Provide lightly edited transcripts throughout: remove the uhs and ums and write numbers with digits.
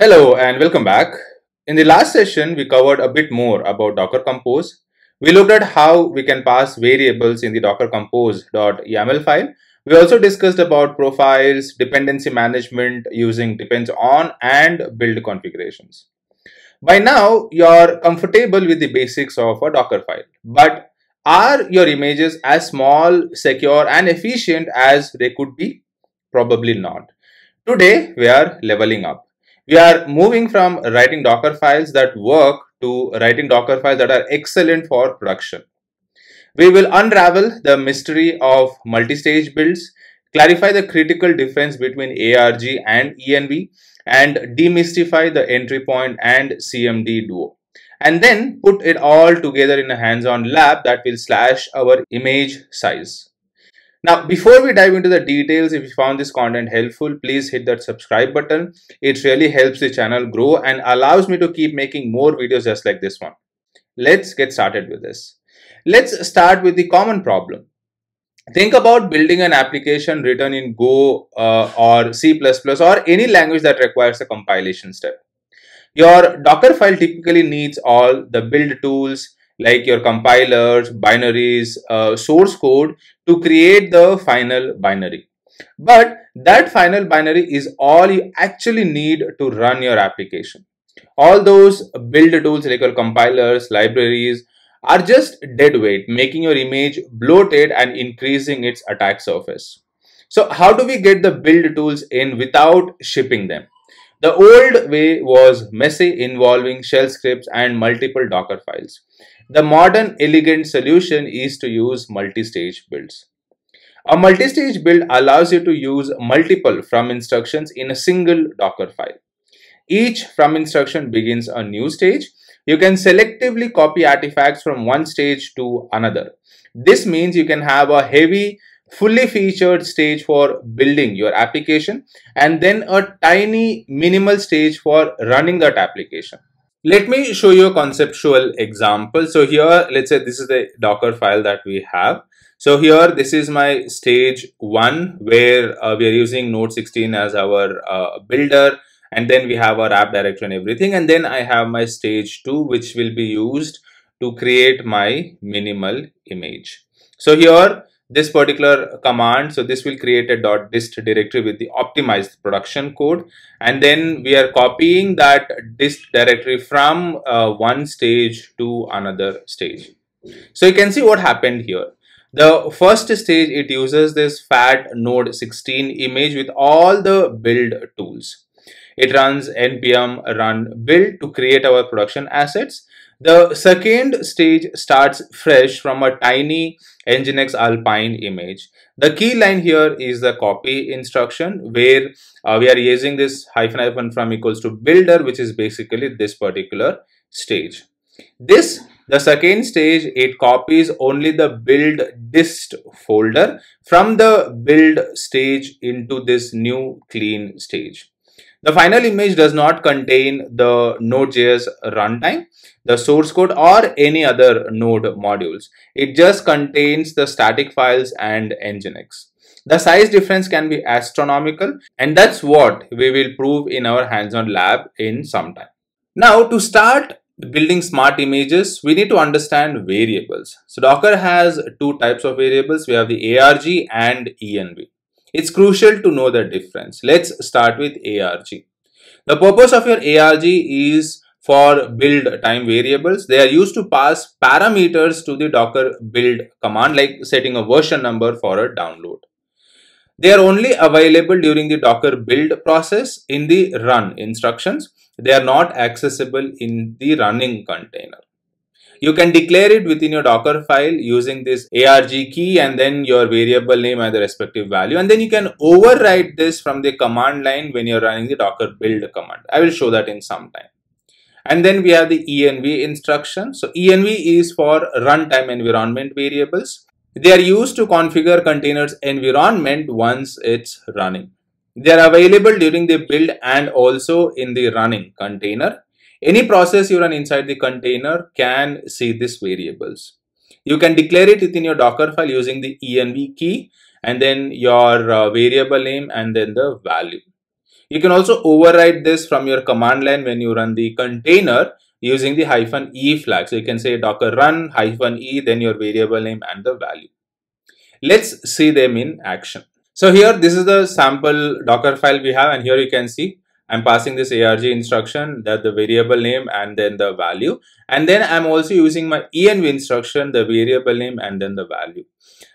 Hello and welcome back. In the last session, we covered a bit more about Docker Compose. We looked at how we can pass variables in the Docker Compose.yaml file. We also discussed about profiles, dependency management using depends on and build configurations. By now, you're comfortable with the basics of a Docker file, but are your images as small, secure, and efficient as they could be? Probably not. Today, we are leveling up. We are moving from writing Docker files that work to writing Docker files that are excellent for production. We will unravel the mystery of multi-stage builds, clarify the critical difference between ARG and ENV, and demystify the entry point and CMD duo, and then put it all together in a hands-on lab that will slash our image size. Now, before we dive into the details, if you found this content helpful, please hit that subscribe button. It really helps the channel grow and allows me to keep making more videos just like this one. Let's get started with this. Let's start with the common problem. Think about building an application written in Go or C++ or any language that requires a compilation step. Your Docker file typically needs all the build tools, like your compilers, binaries, source code to create the final binary. But that final binary is all you actually need to run your application. All those build tools like your compilers, libraries are just deadweight, making your image bloated and increasing its attack surface. So how do we get the build tools in without shipping them? The old way was messy, involving shell scripts and multiple Docker files. The modern elegant solution is to use multi-stage builds. A multi-stage build allows you to use multiple from instructions in a single Docker file. Each from instruction begins a new stage. You can selectively copy artifacts from one stage to another. This means you can have a heavy, fully featured stage for building your application and then a tiny, minimal stage for running that application. Let me show you a conceptual example. So here, let's say this is the Docker file that we have. So here, this is my stage one, where we are using node 16 as our builder. And then we have our app directory and everything. And then I have my stage two, which will be used to create my minimal image. So here, this particular command, so this will create a .dist directory with the optimized production code, and then we are copying that dist directory from one stage to another stage. So you can see what happened here. The first stage, it uses this fat node 16 image with all the build tools. It runs npm run build to create our production assets. The second stage starts fresh from a tiny Nginx Alpine image. The key line here is the copy instruction, where we are using this --from =builder, which is basically this particular stage. The second stage, it copies only the build dist folder from the build stage into this new clean stage. The final image does not contain the Node.js runtime, the source code, or any other node modules. It just contains the static files and Nginx. The size difference can be astronomical, and that's what we will prove in our hands-on lab in some time. Now, to start building smart images, we need to understand variables. So Docker has two types of variables. We have the ARG and ENV. It's crucial to know the difference. Let's start with ARG. The purpose of your ARG is for build time variables. They are used to pass parameters to the Docker build command, like setting a version number for a download. They are only available during the Docker build process in the run instructions. They are not accessible in the running container. You can declare it within your Docker file using this ARG key and then your variable name and the respective value. And then you can override this from the command line when you're running the Docker build command. I will show that in some time. And then we have the ENV instruction. So ENV is for runtime environment variables. They are used to configure containers environment once it's running. They are available during the build and also in the running container. Any process you run inside the container can see these variables. You can declare it within your Docker file using the ENV key and then your variable name and then the value. You can also override this from your command line when you run the container using the -e flag. So you can say docker run -e, then your variable name and the value. Let's see them in action. So here, this is the sample Docker file we have, and here you can see I'm passing this arg instruction, that the variable name and then the value, and then I'm also using my env instruction, the variable name and then the value.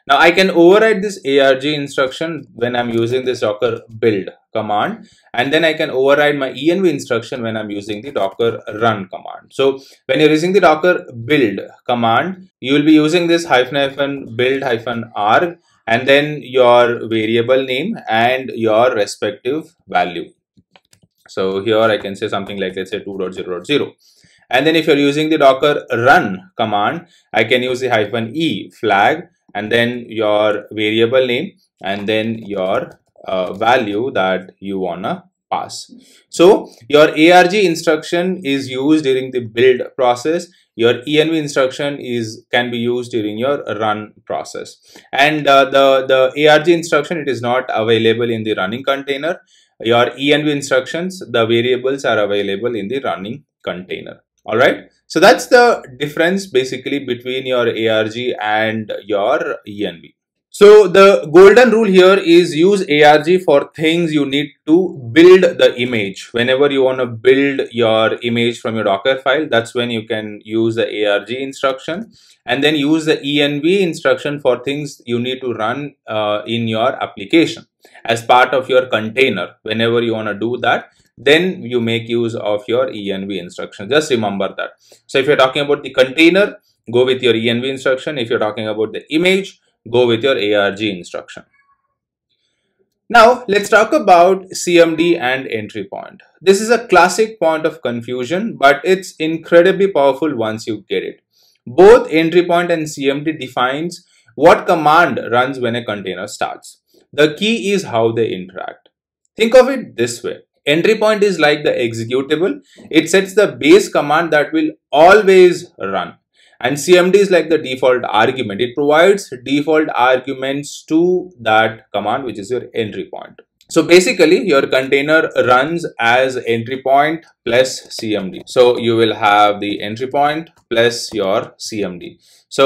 Now I can override this arg instruction when I'm using this docker build command, and then I can override my env instruction when I'm using the docker run command. So when you're using the docker build command, you will be using this -build -arg and then your variable name and your respective value. So here I can say something like, let's say 2.0.0. And then if you're using the docker run command, I can use the -e flag and then your variable name and then your value that you wanna pass. So your arg instruction is used during the build process. Your env instruction can be used during your run process. And the arg instruction, it is not available in the running container. Your env instructions, the variables are available in the running container. All right. So that's the difference basically between your arg and your env. So the golden rule here is use arg for things you need to build the image. Whenever you want to build your image from your Docker file, that's when you can use the arg instruction, and then use the env instruction for things you need to run in your application as part of your container. Whenever you want to do that, then you make use of your env instruction. Just remember that. So if you're talking about the container, go with your env instruction. If you're talking about the image, go with your arg instruction. Now let's talk about CMD and entry point. This is a classic point of confusion, but it's incredibly powerful once you get it. Both entry point and CMD defines what command runs when a container starts. The key is how they interact. Think of it this way. Entry point is like the executable. It sets the base command that will always run. And CMD is like the default argument. It provides default arguments to that command, which is your entry point. So basically your container runs as entry point plus CMD. So you will have the entry point plus your CMD. So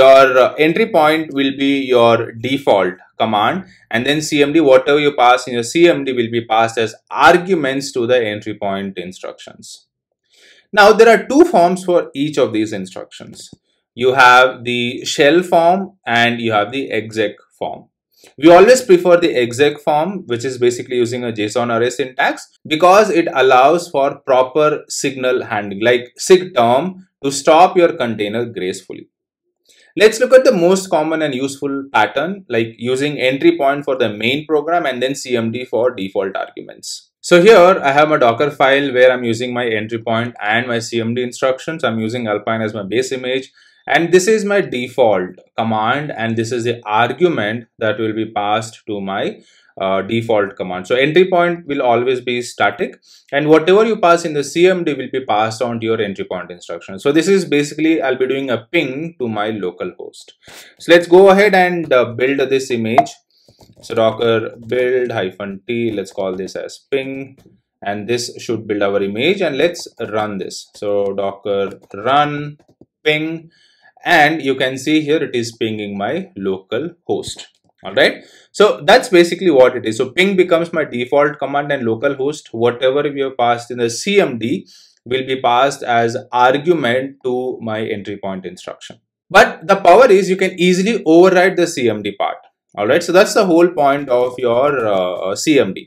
your entry point will be your default command, and then CMD, whatever you pass in your CMD, will be passed as arguments to the entry point instructions. Now there are two forms for each of these instructions. You have the shell form and you have the exec form. We always prefer the exec form, which is basically using a JSON array syntax, because it allows for proper signal handling like SIGTERM to stop your container gracefully. Let's look at the most common and useful pattern, like using entry point for the main program and then CMD for default arguments. So here I have my Docker file where I'm using my entry point and my CMD instructions. I'm using Alpine as my base image, and this is my default command, and this is the argument that will be passed to my default command. So entry point will always be static, and whatever you pass in the CMD will be passed on to your entry point instruction. So this is basically, I'll be doing a ping to my local host. So let's go ahead and build this image. So docker build -t, let's call this as ping, and this should build our image, and let's run this. So docker run ping, and you can see here it is pinging my local host. All right. So that's basically what it is. So ping becomes my default command, and local host, whatever we have passed in the CMD, will be passed as argument to my entry point instruction. But the power is you can easily override the CMD part. All right. So that's the whole point of your CMD.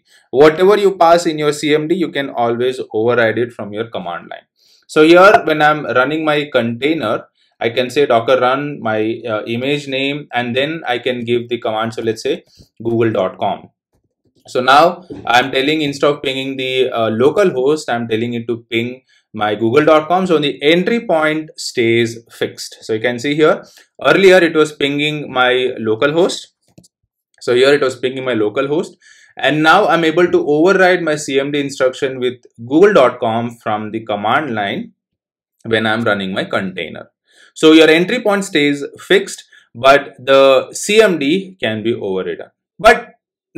Whatever you pass in your CMD, you can always override it from your command line. So here when I'm running my container, I can say docker run my image name, and then I can give the command. So let's say google.com. So now I'm telling, instead of pinging the local host, I'm telling it to ping my google.com. So the entry point stays fixed. So you can see here, earlier it was pinging my local host. So here it was pinging my local host, and now I'm able to override my CMD instruction with google.com from the command line when I'm running my container. So your entry point stays fixed, but the CMD can be overridden. But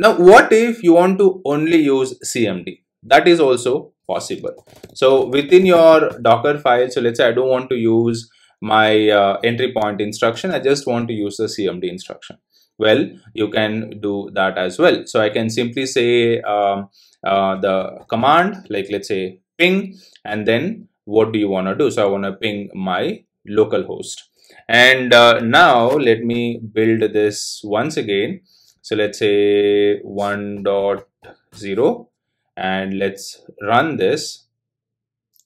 Now, what if you want to only use CMD? That is also possible. So within your Docker file, so let's say I don't want to use my entry point instruction. I just want to use the CMD instruction. Well, you can do that as well. So I can simply say the command, like let's say ping, and then what do you want to do? So I want to ping my local host. And now let me build this once again. So let's say 1.0 and let's run this.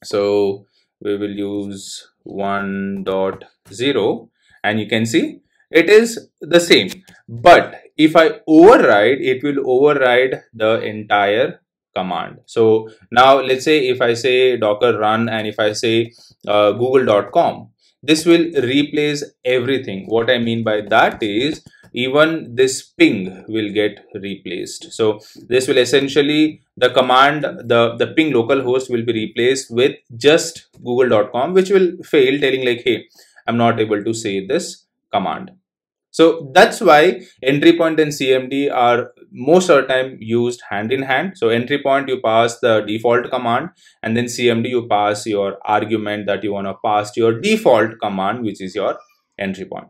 So we will use 1.0 and you can see it is the same, but if I override, it will override the entire command. So now let's say if I say docker run and if I say google.com, this will replace everything. What I mean by that is even this ping will get replaced. So this will essentially, the command, the ping localhost will be replaced with just google.com, which will fail telling like, hey, I'm not able to say this command. So that's why entry point and CMD are most of the time used hand in hand. So entry point, you pass the default command, and then CMD, you pass your argument that you want to pass to your default command, which is your entry point.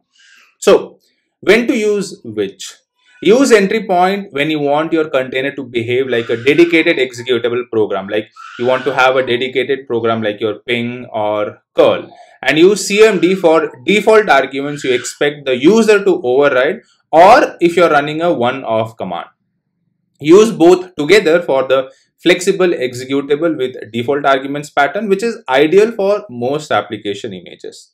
So when to use which? Use entry point when you want your container to behave like a dedicated executable program, like you want to have a dedicated program like your ping or curl, and use CMD for default arguments you expect the user to override, or if you're running a one-off command. Use both together for the flexible executable with default arguments pattern, which is ideal for most application images.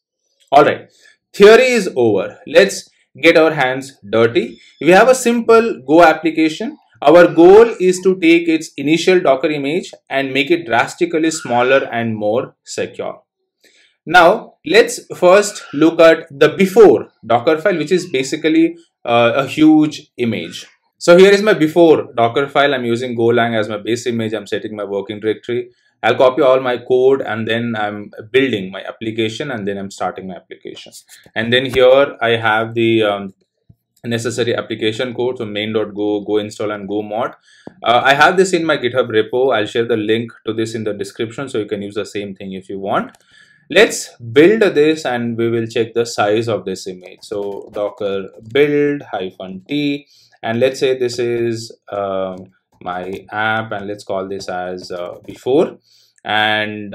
All right, theory is over. Let's get our hands dirty. We have a simple Go application. Our goal is to take its initial Docker image and make it drastically smaller and more secure. Now, let's first look at the before Dockerfile, which is basically a huge image. So here is my before Dockerfile. I'm using Golang as my base image. I'm setting my working directory. I'll copy all my code and then I'm building my application and then I'm starting my application. And then here I have the necessary application code. So main.go, go install and go mod. I have this in my GitHub repo. I'll share the link to this in the description so you can use the same thing if you want. Let's build this and we will check the size of this image. So docker build -t and let's say this is my app and let's call this as before, and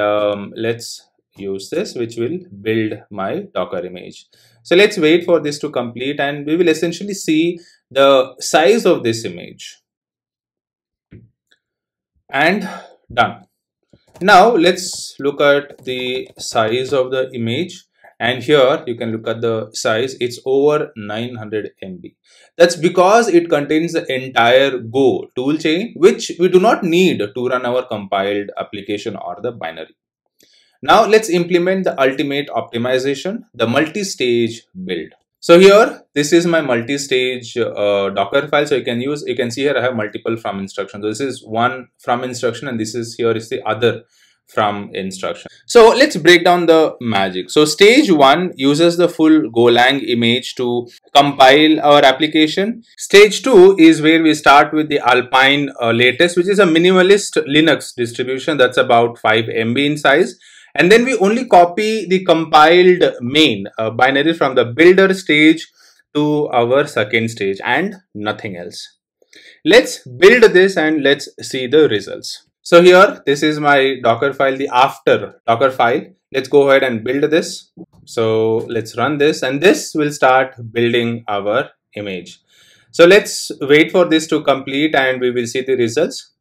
let's use this, which will build my Docker image. So let's wait for this to complete and we will essentially see the size of this image. And done. Now let's look at the size of the image. And here you can look at the size, it's over 900 MB. That's because it contains the entire Go tool chain, which we do not need to run our compiled application or the binary. Now let's implement the ultimate optimization, the multi-stage build. So here, this is my multi-stage Docker file. So you can see here I have multiple from instructions. So this is one from instruction and this is, here is the other from instruction. So let's break down the magic. So stage one uses the full Golang image to compile our application. Stage two is where we start with the Alpine latest, which is a minimalist Linux distribution that's about 5 MB in size. And then we only copy the compiled main binary from the builder stage to our second stage and nothing else. Let's build this and let's see the results. So here, this is my Docker file, the after Docker file. Let's go ahead and build this. So let's run this and this will start building our image. So let's wait for this to complete and we will see the results.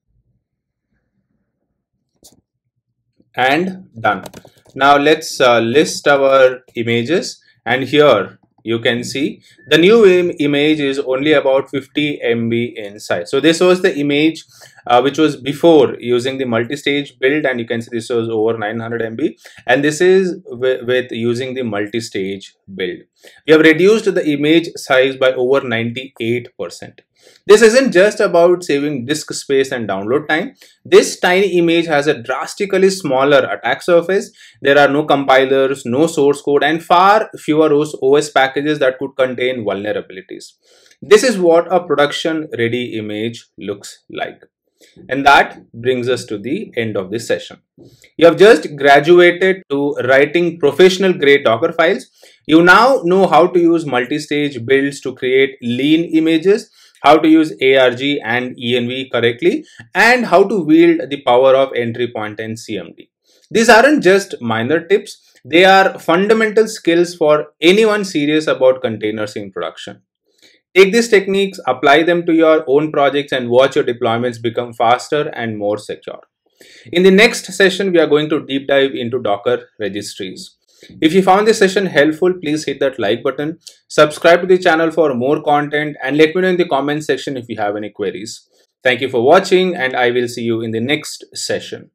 And done. Now let's list our images and here you can see the new image is only about 50 MB in size. So this was the image which was before using the multi-stage build and you can see this was over 900 MB and this is with using the multi-stage build. We have reduced the image size by over 98%. This isn't just about saving disk space and download time. This tiny image has a drastically smaller attack surface. There are no compilers, no source code, and far fewer OS packages that could contain vulnerabilities. This is what a production ready image looks like. And that brings us to the end of this session. You have just graduated to writing professional grade Docker files. You now know how to use multi-stage builds to create lean images, how to use ARG and ENV correctly, and how to wield the power of entry point and CMD. These aren't just minor tips. They are fundamental skills for anyone serious about containers in production. Take these techniques, apply them to your own projects, and watch your deployments become faster and more secure. In the next session, we are going to deep dive into Docker registries. If you found this session helpful, please hit that like button, subscribe to the channel for more content, and let me know in the comment section if you have any queries. Thank you for watching, and I will see you in the next session.